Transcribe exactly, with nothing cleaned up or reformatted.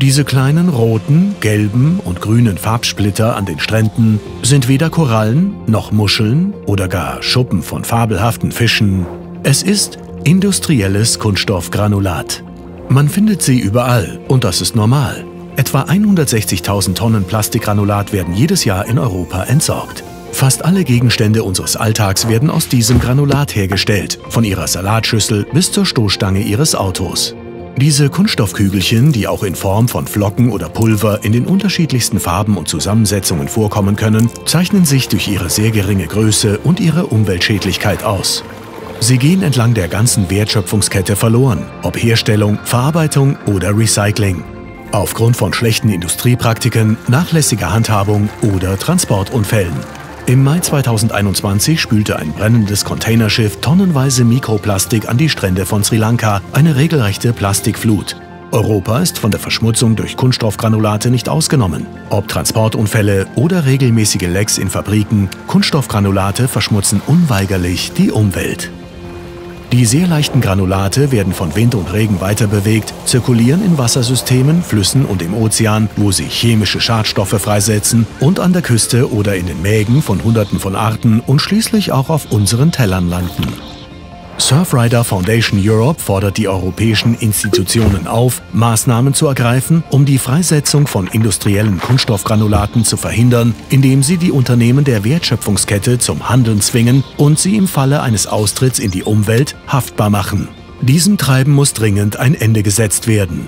Diese kleinen roten, gelben und grünen Farbsplitter an den Stränden sind weder Korallen noch Muscheln oder gar Schuppen von fabelhaften Fischen. Es ist industrielles Kunststoffgranulat. Man findet sie überall und das ist normal. Etwa hundertsechzigtausend Tonnen Plastikgranulat werden jedes Jahr in Europa entsorgt. Fast alle Gegenstände unseres Alltags werden aus diesem Granulat hergestellt, von ihrer Salatschüssel bis zur Stoßstange ihres Autos. Diese Kunststoffkügelchen, die auch in Form von Flocken oder Pulver in den unterschiedlichsten Farben und Zusammensetzungen vorkommen können, zeichnen sich durch ihre sehr geringe Größe und ihre Umweltschädlichkeit aus. Sie gehen entlang der ganzen Wertschöpfungskette verloren, ob Herstellung, Verarbeitung oder Recycling. Aufgrund von schlechten Industriepraktiken, nachlässiger Handhabung oder Transportunfällen. Im Mai zweitausendeinundzwanzig spülte ein brennendes Containerschiff tonnenweise Mikroplastik an die Strände von Sri Lanka, eine regelrechte Plastikflut. Europa ist von der Verschmutzung durch Kunststoffgranulate nicht ausgenommen. Ob Transportunfälle oder regelmäßige Lecks in Fabriken, Kunststoffgranulate verschmutzen unweigerlich die Umwelt. Die sehr leichten Granulate werden von Wind und Regen weiterbewegt, zirkulieren in Wassersystemen, Flüssen und im Ozean, wo sie chemische Schadstoffe freisetzen, und an der Küste oder in den Mägen von Hunderten von Arten und schließlich auch auf unseren Tellern landen. Surfrider Foundation Europe fordert die europäischen Institutionen auf, Maßnahmen zu ergreifen, um die Freisetzung von industriellen Kunststoffgranulaten zu verhindern, indem sie die Unternehmen der Wertschöpfungskette zum Handeln zwingen und sie im Falle eines Austritts in die Umwelt haftbar machen. Diesem Treiben muss dringend ein Ende gesetzt werden.